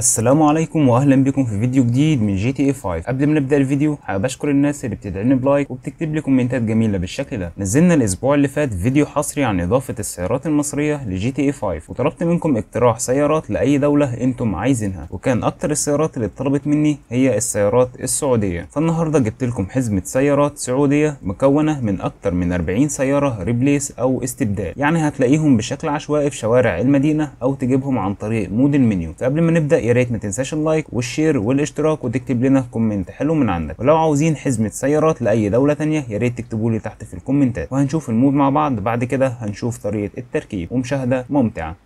السلام عليكم واهلا بكم في فيديو جديد من GTA 5. قبل ما نبدا الفيديو حابب اشكر الناس اللي بتدعمني بلايك وبتكتب لي كومنتات جميله بالشكل ده. نزلنا الاسبوع اللي فات فيديو حصري عن اضافه السيارات المصريه لGTA 5 وطلبت منكم اقتراح سيارات لاي دوله انتم عايزينها، وكان اكتر السيارات اللي اتطلبت مني هي السيارات السعوديه. فالنهارده جبت لكم حزمه سيارات سعوديه مكونه من اكتر من 40 سياره ريبليس او استبدال، يعني هتلاقيهم بشكل عشوائي في شوارع المدينه او تجيبهم عن طريق مود المنيو. فقبل ما نبدا يا ريت ما تنساش اللايك والشير والاشتراك وتكتب لنا كومنت حلو من عندك، ولو عاوزين حزمه سيارات لاي دوله ثانيه يا ريت تكتبوا لي تحت في الكومنتات وهنشوف المود مع بعض. بعد كده هنشوف طريقه التركيب ومشاهده ممتعه.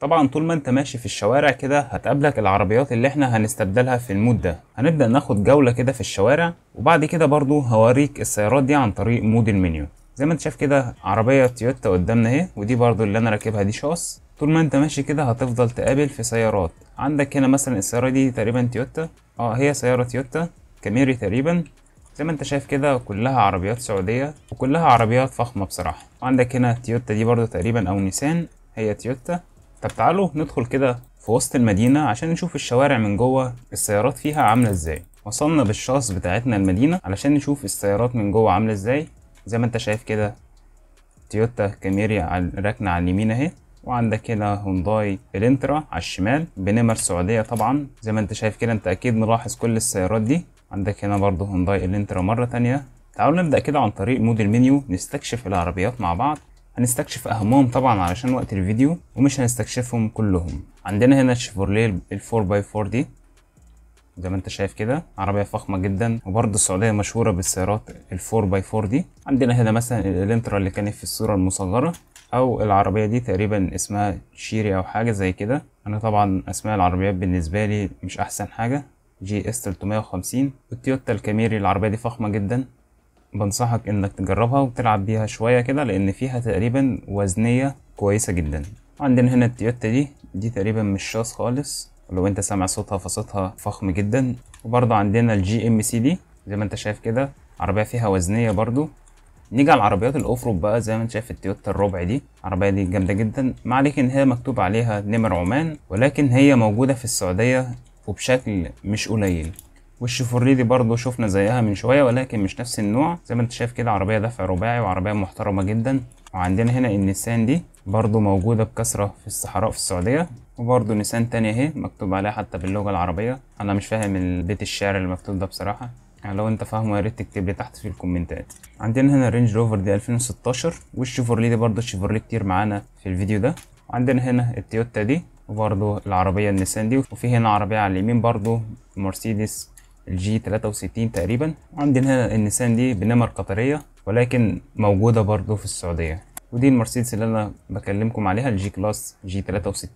طبعا طول ما انت ماشي في الشوارع كده هتقابلك العربيات اللي احنا هنستبدلها في المود ده. هنبدا ناخد جوله كده في الشوارع وبعد كده برضو هوريك السيارات دي عن طريق مود المنيو. زي ما انت شايف كده عربيه تويوتا قدامنا اهي، ودي برضو اللي انا راكبها دي شاص. طول ما انت ماشي كده هتفضل تقابل في سيارات. عندك هنا مثلا السياره دي تقريبا تويوتا، هي سياره تويوتا كاميري تقريبا. زي ما انت شايف كده كلها عربيات سعوديه وكلها عربيات فخمه بصراحه. عندك هنا تويوتا دي برضو تقريبا او نيسان، هي تويوتا. طب تعالوا ندخل كده في وسط المدينه عشان نشوف الشوارع من جوه السيارات فيها عامله ازاي. وصلنا بالشاص بتاعتنا المدينه علشان نشوف السيارات من جوه عامله ازاي. زي ما انت شايف كده تويوتا كاميري راكنه على اليمين اهي، وعندك هنا هونداي الانترا على الشمال بنمر السعوديه. طبعا زي ما انت شايف كده انت اكيد ملاحظ كل السيارات دي. عندك هنا برضه هونداي الانترا مره ثانيه. تعالوا نبدا كده عن طريق مود المنيو نستكشف العربيات مع بعض. هنستكشف اهمهم طبعا علشان وقت الفيديو ومش هنستكشفهم كلهم. عندنا هنا الشيفورليه 4x4 دي زي ما انت شايف كده عربيه فخمه جدا، وبرضه السعوديه مشهوره بالسيارات 4x4 دي. عندنا هنا مثلا الانترا اللي كانت في الصوره المصغره، او العربيه دي تقريبا اسمها شيري او حاجه زي كده. انا طبعا اسماء العربيات بالنسبه لي مش احسن حاجه. جي اس 350. والتويوتا الكاميري العربيه دي فخمه جدا، بنصحك انك تجربها وتلعب بيها شويه كده لان فيها تقريبا وزنيه كويسه جدا. عندنا هنا التويوتا دي تقريبا مش شاص خالص، لو انت سامع صوتها فصوتها فخم جدا. وبرضه عندنا الجي ام سي دي زي ما انت شايف كده عربيه فيها وزنيه برضه. نيجي على العربيات الاوف رود بقى. زي ما انت شايف التويوتا الربع دي، العربيه دي جامده جدا. ما عليك ان هي مكتوب عليها نمر عمان ولكن هي موجوده في السعوديه وبشكل مش قليل. والشيفورليه دي برضه شفنا زيها من شويه ولكن مش نفس النوع. زي ما انت شايف كده عربيه دفع رباعي وعربيه محترمه جدا. وعندنا هنا النيسان دي برضه موجوده بكثره في الصحراء في السعوديه، وبرضه نيسان تانية اهي مكتوب عليها حتى باللغه العربيه. انا مش فاهم البيت الشعر اللي مكتوب ده بصراحه، يعني لو انت فاهمه يا ريت تكتب لي تحت في الكومنتات. عندنا هنا الرينج روفر دي 2016، والشيفورليه دي برضه الشيفورليه كتير معانا في الفيديو ده. وعندنا هنا التويوتا دي، وبرضه العربيه النيسان دي، وفي هنا عربيه على اليمين برضه مرسيدس الجي 63 تقريبا. وعندنا هنا النيسان دي بنمر قطريه ولكن موجوده برضه في السعوديه. ودي المرسيدس اللي انا بكلمكم عليها الجي كلاس جي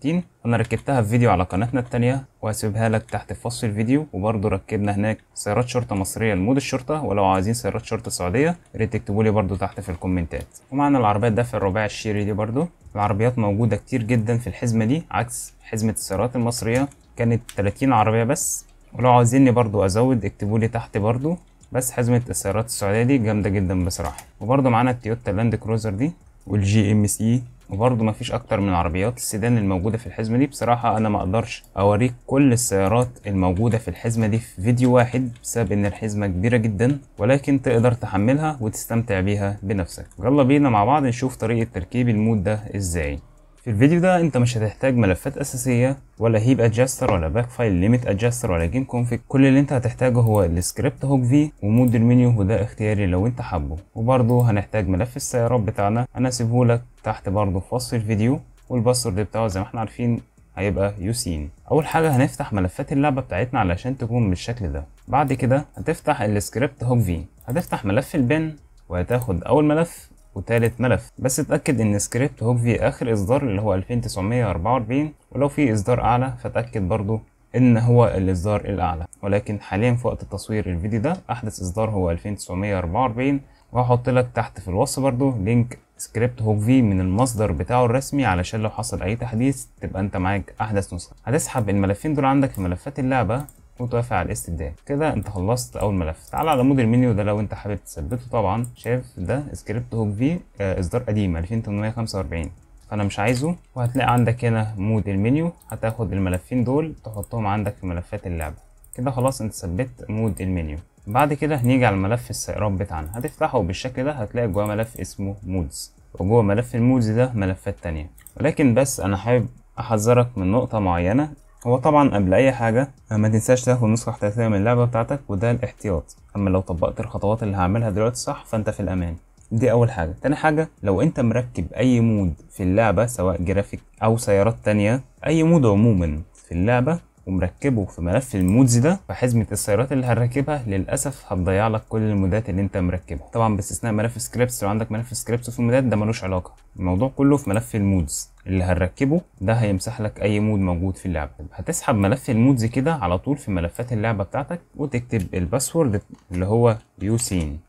63، انا ركبتها في فيديو على قناتنا الثانيه وهسيبها لك تحت في وصف الفيديو. وبرضه ركبنا هناك سيارات شرطه مصريه لمود الشرطه، ولو عايزين سيارات شرطه سعوديه يا ريت تكتبوا لي برضه تحت في الكومنتات. ومعنا العربيات دفع الرباعي الشيري دي برضه. العربيات موجوده كتير جدا في الحزمه دي عكس حزمه السيارات المصريه كانت 30 عربيه بس، ولو عايزيني برضه ازود اكتبوا لي تحت برضه. بس حزمه السيارات السعوديه دي جامده جدا بصراحه. وبرضه معانا التويوتا لاند كروزر دي والجي ام سي، وبرضه مفيش اكتر من عربيات السيدان الموجوده في الحزمه دي. بصراحه انا ما اقدرش اوريك كل السيارات الموجوده في الحزمه دي في فيديو واحد بسبب ان الحزمه كبيره جدا، ولكن تقدر تحملها وتستمتع بيها بنفسك. يلا بينا مع بعض نشوف طريقه تركيب المود ده ازاي. في الفيديو ده انت مش هتحتاج ملفات اساسيه ولا هيب ادجستر ولا باك فايل ليميت ادجستر ولا جيم كونفيج. كل اللي انت هتحتاجه هو السكريبت هوك في ومود المنيو، وده اختياري لو انت حابه. وبرضه هنحتاج ملف السيارات بتاعنا، انا هسيبه لك تحت برضه في وصف الفيديو، والباسورد بتاعه زي ما احنا عارفين هيبقى يوسين. اول حاجه هنفتح ملفات اللعبه بتاعتنا علشان تكون بالشكل ده. بعد كده هتفتح السكريبت هوك في، هتفتح ملف البن وهتاخد اول ملف وثالث ملف. بس اتاكد ان سكريبت هوك في اخر اصدار اللي هو 2944، ولو في اصدار اعلى فتاكد برضو ان هو الاصدار الاعلى، ولكن حاليا في وقت تصوير الفيديو ده احدث اصدار هو 2944. وهحط لك تحت في الوصف برضو لينك سكريبت هوك في من المصدر بتاعه الرسمي علشان لو حصل اي تحديث تبقى انت معاك احدث نسخه. هتسحب الملفين دول عندك في ملفات اللعبه وتوافق على الاستبدال. كده انت خلصت اول ملف. تعال على مود المنيو ده لو انت حابب تثبته. طبعا شايف ده سكريبت هوك في اصدار قديم 2845. فانا مش عايزه. وهتلاقي عندك هنا مود المنيو، هتاخد الملفين دول تحطهم عندك في ملفات اللعبه. كده خلاص انت ثبت مود المنيو. بعد كده هنيجي على ملف السيراب بتاعنا، هتفتحه بالشكل ده، هتلاقي جواه ملف اسمه مودز، وجوه ملف المودز ده ملفات تانية. ولكن بس انا حابب احذرك من نقطه معينه. هو طبعا قبل اي حاجه ما تنساش تاخد نسخه احتياطيه من اللعبه بتاعتك، وده الاحتياط. اما لو طبقت الخطوات اللي هعملها دلوقتي صح فانت في الامان. دي اول حاجه. تاني حاجه، لو انت مركب اي مود في اللعبه سواء جرافيك او سيارات تانية، اي مود عموما في اللعبه ومركبه في ملف المودز ده، فحزمه السيارات اللي هنركبها للاسف هتضيع لك كل المودات اللي انت مركبها، طبعا باستثناء ملف سكريبتس. لو عندك ملف سكريبتس وفي مودات ده ملوش علاقه، الموضوع كله في ملف المودز اللي هنركبه ده، هيمسح لك اي مود موجود في اللعبه. هتسحب ملف المودز كده على طول في ملفات اللعبه بتاعتك، وتكتب الباسورد اللي هو uSeen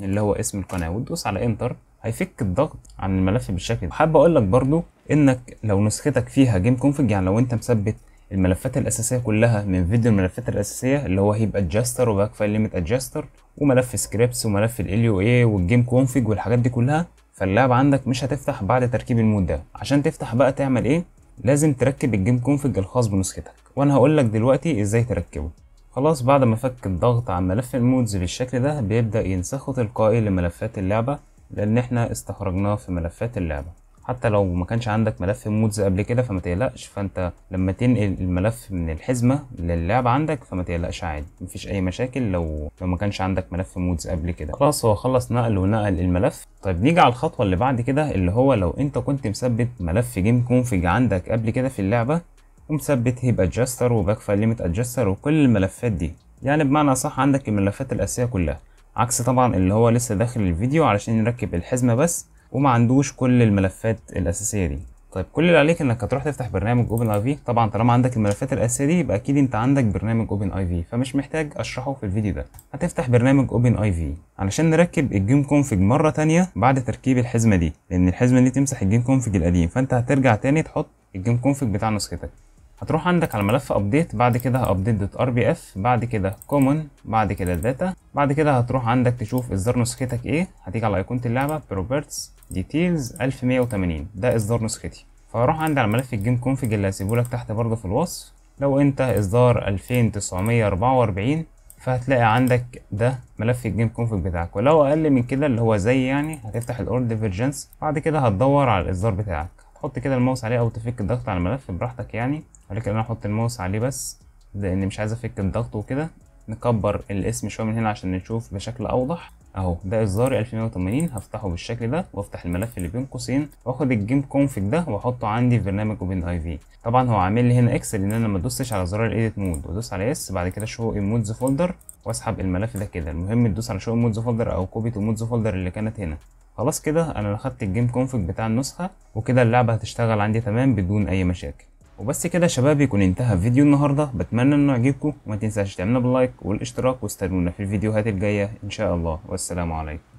اللي هو اسم القناه، وتدوس على انتر، هيفك الضغط عن الملف بالشكل ده. حابب اقول لك برضو انك لو نسختك فيها جيم كونفج، يعني لو انت مثبت الملفات الاساسيه كلها من فيديو الملفات الاساسيه اللي هو هيب ادجستر وباك فايل ليميت ادجستر وملف سكريبتس وملف ال والجيم كونفج والحاجات دي كلها، فاللعبه عندك مش هتفتح بعد تركيب المود ده. عشان تفتح بقى تعمل ايه؟ لازم تركب الجيم كونفج الخاص بنسختك، وانا هقول لك دلوقتي ازاي تركبه. خلاص بعد ما فك الضغط عن ملف المودز بالشكل ده، بيبدا ينسخه تلقائي لملفات اللعبه، لان احنا استخرجناه في ملفات اللعبه. حتى لو ما كانش عندك ملف مودز قبل كده فما تقلقش، فانت لما تنقل الملف من الحزمه للعبه عندك فما تقلقش عادي، مفيش اي مشاكل. لو ما كانش عندك ملف مودز قبل كده، خلاص هو خلص نقل ونقل الملف. طيب نيجي على الخطوه اللي بعد كده، اللي هو لو انت كنت مثبت ملف جيم كونفج عندك قبل كده في اللعبه، ومثبت هيب ادجستر وباك فايل ليميت ادجستر وكل الملفات دي، يعني بمعنى صح عندك الملفات الاساسيه كلها، عكس طبعا اللي هو لسه داخل الفيديو علشان نركب الحزمه بس وما عندوش كل الملفات الاساسيه دي. طيب كل اللي عليك انك هتروح تفتح برنامج OpenIV. طبعا طالما عندك الملفات الاساسيه دي يبقى اكيد انت عندك برنامج OpenIV، فمش محتاج اشرحه في الفيديو ده. هتفتح برنامج OpenIV علشان نركب الجيم كونفج مره ثانيه بعد تركيب الحزمه دي، لان الحزمه دي تمسح الجيم كونفج القديم، فانت هترجع تاني تحط الجيم كونفج بتاع نسختك. هتروح عندك على ملف ابديت، بعد كده update.rbf، بعد كده common، بعد كده داتا، بعد كده هتروح عندك تشوف اصدار نسختك ايه، هتيجي على ايقونه اللعبه بروبرتس ديتيلز 1180، ده اصدار نسختي. فهروح عندي على ملف الجيم كونفج اللي هسيبه لك تحت برضه في الوصف، لو انت اصدار 2944 فهتلاقي عندك ده ملف الجيم كونفج بتاعك، ولو اقل من كده اللي هو زي يعني هتفتح الاورد ديفيرجنس، بعد كده هتدور على الاصدار بتاعك، تحط كده الماوس عليه او تفك الضغط على الملف براحتك يعني، ولكن انا هحط الماوس عليه بس لان مش عايز افك الضغط وكده. نكبر الاسم شويه من هنا عشان نشوف بشكل اوضح. اهو ده اصداري 1180، هفتحه بالشكل ده وافتح الملف اللي بين قوسين واخد الجيم كونفج ده واحطه عندي في برنامج OpenIV. طبعا هو عامل لي هنا اكس لان انا ما دوستش على زرار الايديت مود، وادوس على اس بعد كده شو المودز فولدر واسحب الملف ده كده. المهم تدوس على شو المودز فولدر او كوبي تو مودز فولدر اللي كانت هنا. خلاص كده انا اخدت الجيم كونفج بتاع النسخه، وكده اللعبه هتشتغل عندي تمام بدون اي مشاكل. وبس كده يا شباب يكون انتهى فيديو النهارده، بتمنى انه يعجبكم، وما تنساش تعملونا باللايك والاشتراك، واستنونا في الفيديوهات الجايه ان شاء الله، والسلام عليكم.